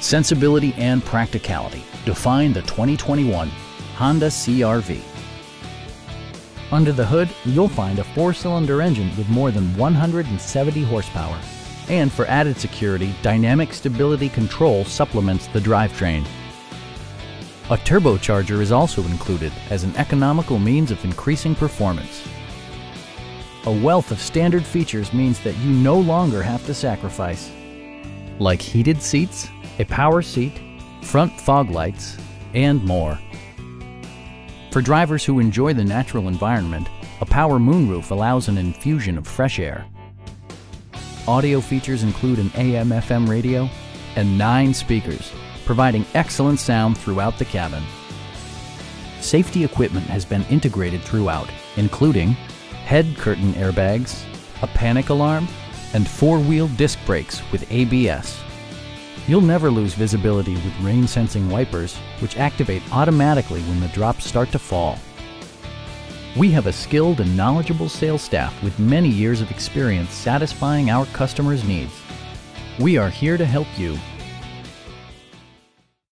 Sensibility and practicality define the 2021 Honda CR-V. Under the hood, you'll find a 4-cylinder engine with more than 170 horsepower. And for added security, dynamic stability control supplements the drivetrain. A turbocharger is also included as an economical means of increasing performance. A wealth of standard features means that you no longer have to sacrifice, like heated seats, a power seat, front fog lights, and more. For drivers who enjoy the natural environment, a power moonroof allows an infusion of fresh air. Audio features include an AM/FM radio and 9 speakers, providing excellent sound throughout the cabin. Safety equipment has been integrated throughout, including head curtain airbags, a panic alarm, and 4-wheel disc brakes with ABS. You'll never lose visibility with rain-sensing wipers, which activate automatically when the drops start to fall. We have a skilled and knowledgeable sales staff with many years of experience satisfying our customers' needs. We are here to help you.